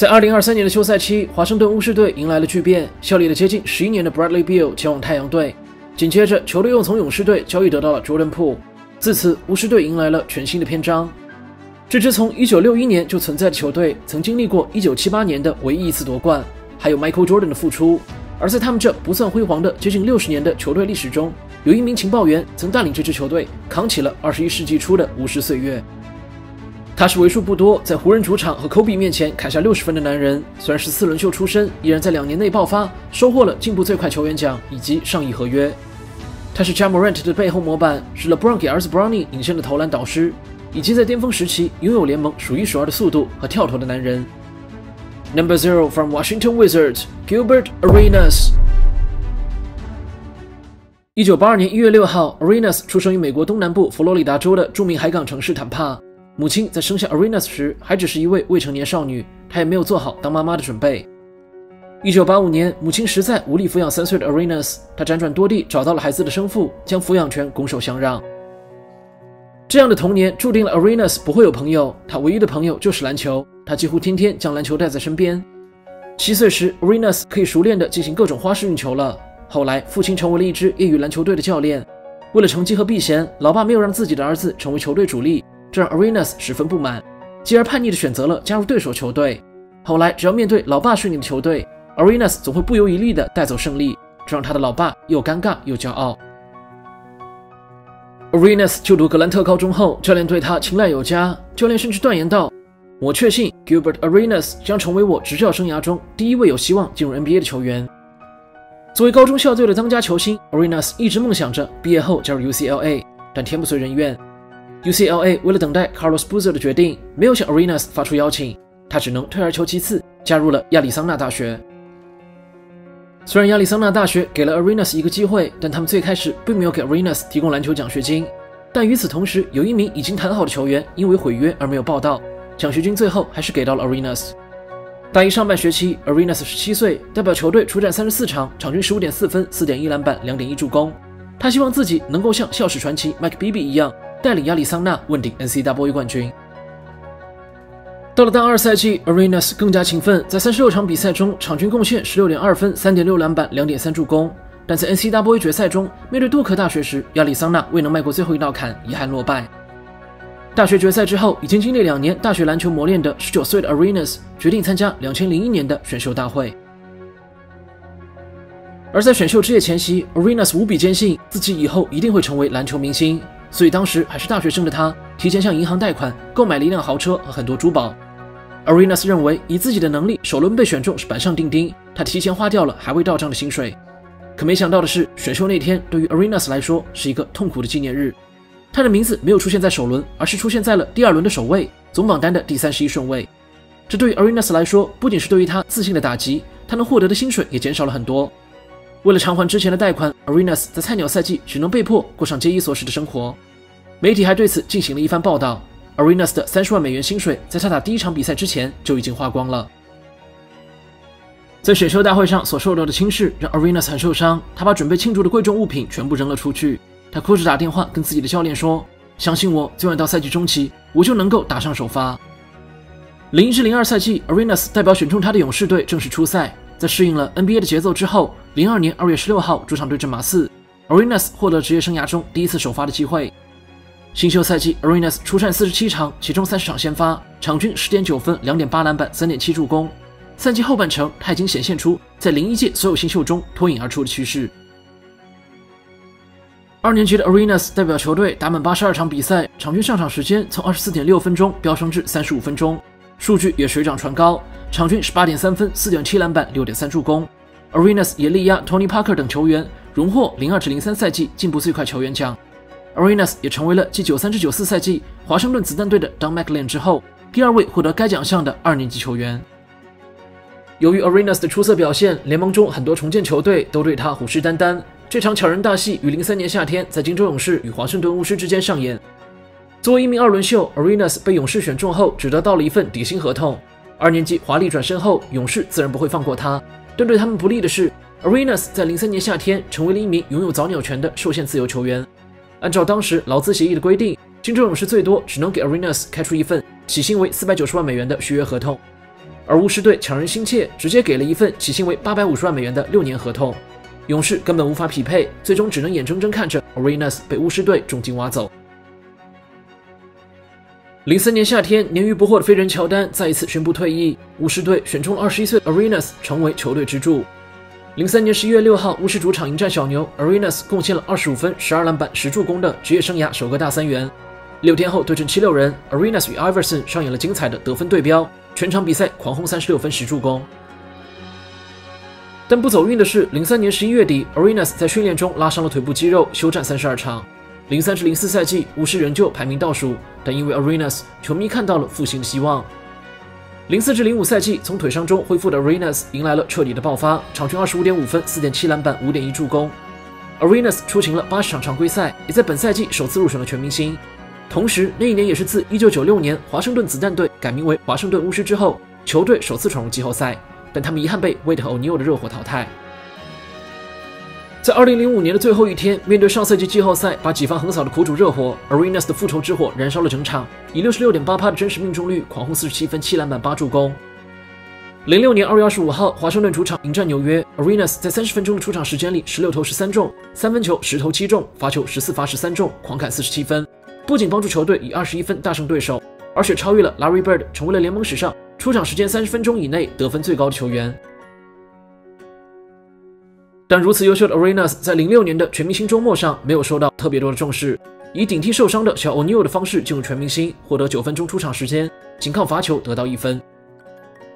在2023年的休赛期，华盛顿巫师队迎来了巨变，效力了接近11年的 Bradley Beal 前往太阳队，紧接着球队又从勇士队交易得到了 Jordan Poole， 自此巫师队迎来了全新的篇章。这支从1961年就存在的球队，曾经历过1978年的唯一一次夺冠，还有 Michael Jordan 的复出。而在他们这不算辉煌的接近60年的球队历史中，有一名情报员曾带领这支球队扛起了21世纪初的巫师岁月。 他是为数不多在湖人主场和 Kobe 面前砍下60分的男人。虽然是14轮秀出身，依然在2年内爆发，收获了进步最快球员奖以及上亿合约。他是 Ja Morant 的背后模板，是 LeBron 给儿子 Bronny 引申的投篮导师，以及在巅峰时期拥有联盟数一数二的速度和跳投的男人。No. 0 from Washington Wizards, Gilbert Arenas。 1982年1月6号 ，Arenas 出生于美国东南部佛罗里达州的著名海港城市坦帕。 母亲在生下 Arenas 时还只是一位未成年少女，她也没有做好当妈妈的准备。1985年，母亲实在无力抚养3岁的 Arenas， 她辗转多地找到了孩子的生父，将抚养权拱手相让。这样的童年注定了 Arenas 不会有朋友，她唯一的朋友就是篮球，她几乎天天将篮球带在身边。7岁时 ，Arenas 可以熟练地进行各种花式运球了。后来，父亲成为了一支业余篮球队的教练，为了成绩和避嫌，老爸没有让自己的儿子成为球队主力。 这让 Arenas 十分不满，继而叛逆地选择了加入对手球队。后来，只要面对老爸训练的球队 ，Arenas 总会不遗余力地带走胜利，这让他的老爸又尴尬又骄傲。Arenas 就读格兰特高中后，教练对他青睐有加，教练甚至断言道：“我确信 Gilbert Arenas 将成为我执教生涯中第一位有希望进入 NBA 的球员。”作为高中校队的当家球星 ，Arenas 一直梦想着毕业后加入 UCLA， 但天不遂人愿。 UCLA 为了等待 Carlos Boozer 的决定，没有向 Arenas 发出邀请，他只能退而求其次，加入了亚利桑那大学。虽然亚利桑那大学给了 Arenas 一个机会，但他们最开始并没有给 Arenas 提供篮球奖学金。但与此同时，有一名已经谈好的球员因为毁约而没有报到，奖学金最后还是给到了 Arenas。大一上半学期 ，Arenas 17岁，代表球队出战34场，场均 15.4 分、4.1 篮板、2.1 助攻。他希望自己能够像校史传奇 Mike Bibby 一样。 带领亚利桑那问鼎 NCAA 冠军。到了大二赛季 ，Arenas 更加勤奋，在36场比赛中，场均贡献 16.2 分、3.6 篮板、2.3 助攻。但在 NCAA 决赛中，面对杜克大学时，亚利桑那未能迈过最后一道坎，遗憾落败。大学决赛之后，已经经历2年大学篮球磨练的19岁的 Arenas 决定参加2001年的选秀大会。 而在选秀之夜前夕 ，Arenas 无比坚信自己以后一定会成为篮球明星，所以当时还是大学生的他，提前向银行贷款购买了一辆豪车和很多珠宝。Arenas 认为以自己的能力首轮被选中是板上钉钉，他提前花掉了还未到账的薪水。可没想到的是，选秀那天对于 Arenas 来说是一个痛苦的纪念日，他的名字没有出现在首轮，而是出现在了第2轮的首位，总榜单的第31顺位。这对于 Arenas 来说，不仅是对于他自信的打击，他能获得的薪水也减少了很多。 为了偿还之前的贷款 ，Arenas 在菜鸟赛季只能被迫过上节衣缩食的生活。媒体还对此进行了一番报道。Arenas 的30万美元薪水，在他打第一场比赛之前就已经花光了。在选秀大会上所受到的轻视让 Arenas 很受伤，他把准备庆祝的贵重物品全部扔了出去。他哭着打电话跟自己的教练说：“相信我，最晚到赛季中期，我就能够打上首发。”01至02赛季 ，Arenas 代表选中他的勇士队正式出赛。 在适应了 NBA 的节奏之后， 02年2月16号主场对阵马刺 ，Arenas 获得职业生涯中第一次首发的机会。新秀赛季 ，Arenas 出战47场，其中30场先发，场均 10.9 分、2.8 篮板、3.7 助攻。赛季后半程，他已经显现出在01届所有新秀中脱颖而出的趋势。2年级的 Arenas 代表球队打满82场比赛，场均上场时间从 24.6 分钟飙升至35分钟。 数据也水涨船高，场均 18.3 分、4.7 篮板、6.3 助攻。Arenas 也力压 Tony Parker 等球员，荣获02至03赛季进步最快球员奖。Arenas 也成为了继93至94赛季华盛顿子弹队的 Don McLean 之后，第2位获得该奖项的2年级球员。由于 Arenas 的出色表现，联盟中很多重建球队都对他虎视眈眈。这场悄然大戏于03年夏天在金州勇士与华盛顿巫师之间上演。 作为一名2轮秀 ，Arenas 被勇士选中后，只得到了一份底薪合同。2年级华丽转身后，勇士自然不会放过他。但对他们不利的是 ，Arenas 在03年夏天成为了一名拥有早鸟权的受限自由球员。按照当时劳资协议的规定，金州勇士最多只能给 Arenas 开出一份起薪为490万美元的续约合同。而巫师队抢人心切，直接给了一份起薪为850万美元的6年合同，勇士根本无法匹配，最终只能眼睁睁看着 Arenas 被巫师队重金挖走。03年夏天，年逾不惑的飞人乔丹再一次宣布退役，巫师队选中了21岁的 Arenas 成为球队支柱。03年11月6号，巫师主场迎战小牛 ，Arenas 贡献了25分、12篮板、10助攻的职业生涯首个大三元。6天后对阵76人 ，Arenas 与 Iverson 上演了精彩的得分对标，全场比赛狂轰36分、10助攻。但不走运的是，03年11月底 ，Arenas 在训练中拉伤了腿部肌肉，休战32场。03至04赛季，巫师仍旧排名倒数，但因为 Arenas， 球迷看到了复兴的希望。04至05赛季，从腿伤中恢复的 Arenas 迎来了彻底的爆发，场均25.5分、4.7篮板、5.1助攻。Arenas 出勤了80场常规赛，也在本赛季首次入选了全明星。同时，那一年也是自1996年华盛顿子弹队改名为华盛顿巫师之后，球队首次闯入季后赛，但他们遗憾被 Wade O'Neal 的热火淘汰。在2005年的最后一天，面对上赛季季后赛把己方横扫的苦主热火 ，Arenas 的复仇之火燃烧了整场，以 66.8% 的真实命中率狂轰47分、7篮板、8助攻。06年2月25号，华盛顿主场迎战纽约 ，Arenas 在30分钟的出场时间里16投13中，3分球10投7中，罚球14罚13中，狂砍47分。不仅帮助球队以21分大胜对手，而且超越了 Larry Bird， 成为了联盟史上出场时间30分钟以内得分最高的球员。但如此优秀的 Arenas 在06年的全明星周末上没有受到特别多的重视，以顶替受伤的小 O'Neal 的方式进入全明星，获得9分钟出场时间，仅靠罚球得到1分。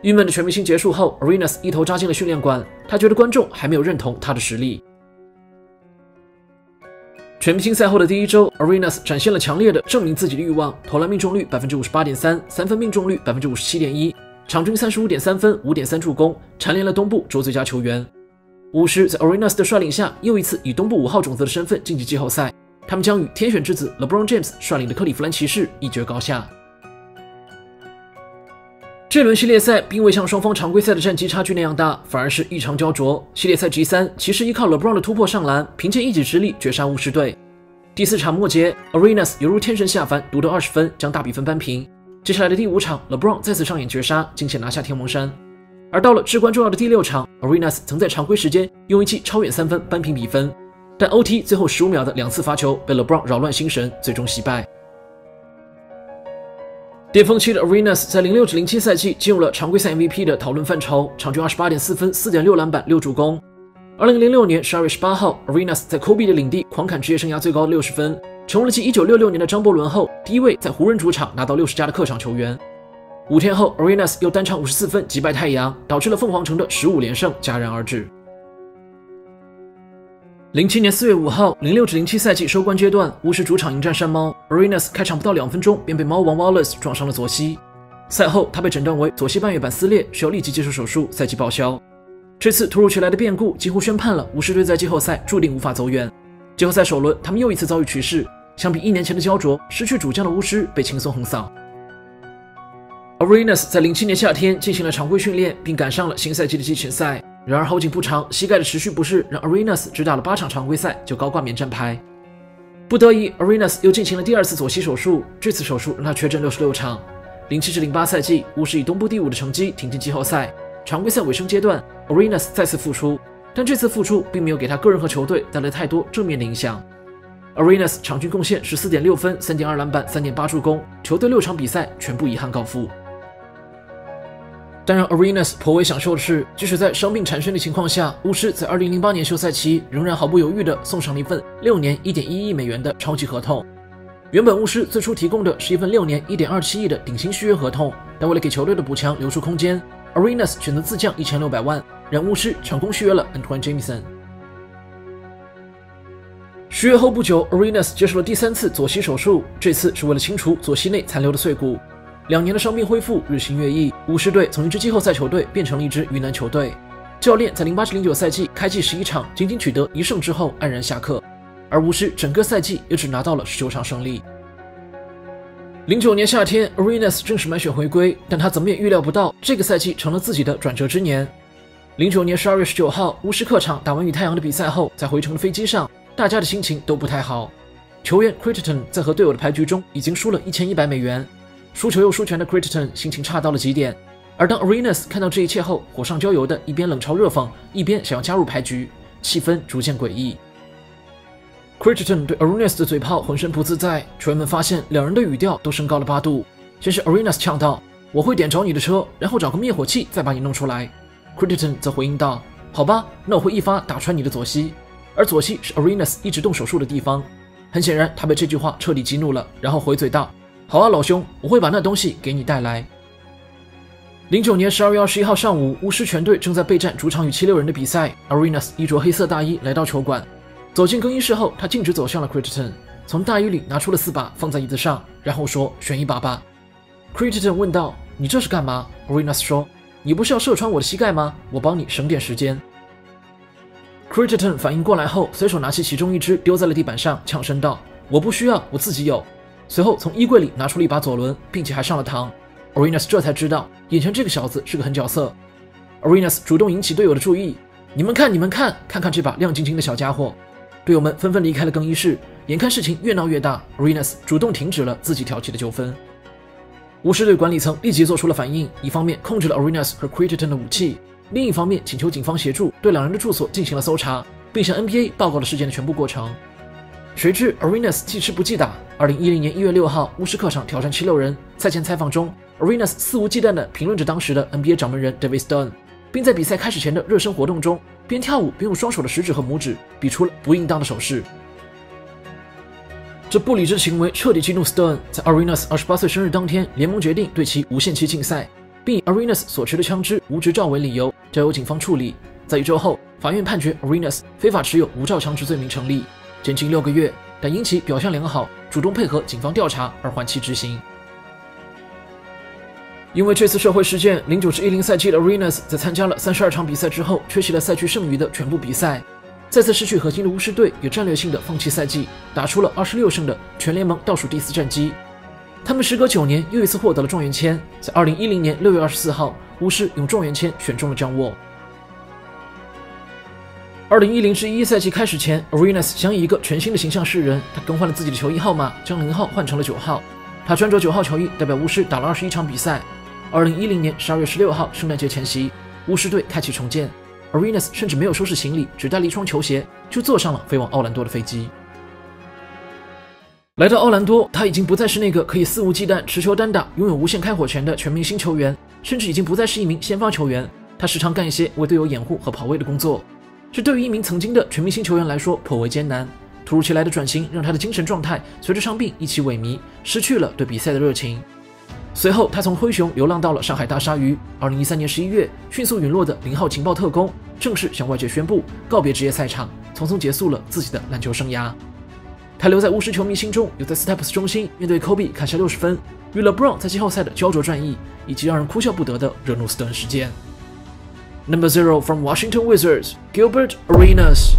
郁闷的全明星结束后， Arenas 一头扎进了训练馆，他觉得观众还没有认同他的实力。全明星赛后的第一周 ，Arenas 展现了强烈的证明自己的欲望，投篮命中率 58.3%， 3分命中率 57.1%， 场均 35.3分、5.3助攻，蝉联了东部周最佳球员。巫师在 Arenas 的率领下，又一次以东部5号种子的身份晋级季后赛，他们将与天选之子 LeBron James 率领的克利夫兰骑士一决高下。这轮系列赛并未像双方常规赛的战绩差距那样大，反而是异常焦灼。系列赛 G3， 骑士依靠 LeBron 的突破上篮，凭借一己之力绝杀巫师队。第4场末节 ，Arenas 犹如天神下凡，独得20分，将大比分扳平。接下来的第5场 ，LeBron 再次上演绝杀，惊险拿下天王山。而到了至关重要的第6场 ，Arenas 曾在常规时间用一记超远3分扳平比分，但 OT 最后15秒的2次罚球被 LeBron 扰乱心神，最终惜败。巅峰期的 Arenas 在06至07赛季进入了常规赛 MVP 的讨论范畴，场均 28.4分、4.6篮板、6助攻。2006年12月18号 ，Arenas 在 Kobe 的领地狂砍职业生涯最高的60分，成为了继1966年的张伯伦后第一位在湖人主场拿到60加的客场球员。5天后 ，Arenas 又单场54分击败太阳，导致了凤凰城的15连胜戛然而止。07年4月5号，06至07赛季收官阶段，巫师主场迎战山猫 ，Arenas 开场不到2分钟便被猫王 Wallace 撞伤了左膝。赛后，他被诊断为左膝半月板撕裂，需要立即接受手术，赛季报销。这次突如其来的变故几乎宣判了巫师队在季后赛注定无法走远。季后赛首轮，他们又一次遭遇歧视，相比1年前的焦灼，失去主将的巫师被轻松横扫。Arenas 在07年夏天进行了常规训练，并赶上了新赛季的季前赛。然而好景不长，膝盖的持续不适让 Arenas 只打了8场常规赛就高挂免战牌。不得已 ，Arenas 又进行了第2次左膝手术，这次手术让他缺阵66场。07至08赛季，巫师以东部第5的成绩挺进季后赛。常规赛尾声阶段 ，Arenas 再次复出，但这次复出并没有给他个人和球队带来太多正面的影响。Arenas 场均贡献 14.6分、3.2篮板、3.8助攻，球队6场比赛全部遗憾告负。但让 Arenas 颇为享受的是，即使在伤病缠身的情况下，巫师在2008年休赛期仍然毫不犹豫地送上了一份6年 1.1亿美元的超级合同。原本巫师最初提供的是一份6年 1.27亿的顶薪续约合同，但为了给球队的补强留出空间 ，Arenas 选择自降1600万，让巫师成功续约了 Antoine Jameson。续约后不久 ，Arenas 接受了第3次左膝手术，这次是为了清除左膝内残留的碎骨。2年的伤病恢复日新月异，巫师队从一支季后赛球队变成了一支云南球队。教练在08至09赛季开季11场仅仅取得1胜之后黯然下课，而巫师整个赛季也只拿到了19场胜利。09年夏天 ，Arenas 正式满血回归，但他怎么也预料不到这个赛季成了自己的转折之年。09年12月19号，巫师客场打完与太阳的比赛后，在回程的飞机上，大家的心情都不太好。球员 Crittenton 在和队友的牌局中已经输了1100美元。输球又输权的 Crittenton 心情差到了极点，而当 Arenas 看到这一切后，火上浇油的一边冷嘲热讽，一边想要加入牌局，气氛逐渐诡异。Crittenton 对 Arenas 的嘴炮浑身不自在，球员们发现两人的语调都升高了8度。先是 Arenas 呛道：“我会点着你的车，然后找个灭火器再把你弄出来。” Crittenton 则回应道：“好吧，那我会一发打穿你的左膝。”而左膝是 Arenas 一直动手术的地方。很显然，他被这句话彻底激怒了，然后回嘴道：“好啊，老兄，我会把那东西给你带来。”2009年12月21号上午，巫师全队正在备战主场与76人的比赛。Arenas 衣着黑色大衣来到球馆，走进更衣室后，他径直走向了 Crittenton， 从大衣里拿出了4把放在椅子上，然后说：“选一把吧。” Crittenton 问道：“你这是干嘛 ？”Arenas 说：“你不是要射穿我的膝盖吗？我帮你省点时间。” Crittenton 反应过来后，随手拿起其中一只丢在了地板上，呛声道：“我不需要，我自己有。”随后从衣柜里拿出了一把左轮，并且还上了膛。Arenas 这才知道，眼前这个小子是个狠角色。Arenas 主动引起队友的注意：“你们看这把亮晶晶的小家伙！”队友们纷纷离开了更衣室。眼看事情越闹越大 ，Arenas 主动停止了自己挑起的纠纷。巫师队管理层立即做出了反应，一方面控制了 Arenas 和 Crittenton 的武器。另一方面，请求警方协助对两人的住所进行了搜查，并向 NBA 报告了事件的全部过程。谁知 Arenas 记吃不记打。2010年1月6号，巫师客场挑战76人。赛前采访中 ，Arenas 肆无忌惮地评论着当时的 NBA 掌门人 David Stern， 并在比赛开始前的热身活动中，边跳舞边用双手的食指和拇指比出了不应当的手势。这不理智行为彻底激怒 Stern， 在 Arenas 28岁生日当天，联盟决定对其无限期禁赛，并以 Arenas 所持的枪支无执照为理由，交由警方处理。在一周后，法院判决 Arenas 非法持有无照枪支罪名成立，减刑6个月，但因其表现良好，主动配合警方调查而缓期执行。因为这次社会事件 ，09至10 赛季的 Arenas 在参加了32场比赛之后，缺席了赛区剩余的全部比赛。再次失去核心的巫师队也战略性的放弃赛季，打出了26胜的全联盟倒数第4战绩。他们时隔9年又一次获得了状元签，在2010年6月24号，巫师用状元签选中了Ja Morant。2010至11赛季开始前 ，Arenas 想以一个全新的形象示人，他更换了自己的球衣号码，将0号换成了9号。他穿着9号球衣代表巫师打了21场比赛。2010年12月16号，圣诞节前夕，巫师队开启重建 ，Arenas 甚至没有收拾行李，只带了一双球鞋就坐上了飞往奥兰多的飞机。来到奥兰多，他已经不再是那个可以肆无忌惮持球单打、拥有无限开火权的全明星球员，甚至已经不再是一名先发球员。他时常干一些为队友掩护和跑位的工作，这对于一名曾经的全明星球员来说颇为艰难。突如其来的转型让他的精神状态随着伤病一起萎靡，失去了对比赛的热情。随后，他从灰熊流浪到了上海大鲨鱼。2013年11月，迅速陨落的0号情报特工正式向外界宣布告别职业赛场，匆匆结束了自己的篮球生涯。他留在巫师球迷心中，有在Staples中心面对 Kobe 砍下60分，与 LeBron 在季后赛的焦灼战役，以及让人哭笑不得的惹怒斯顿事件。Number 0 from Washington Wizards, Gilbert Arenas。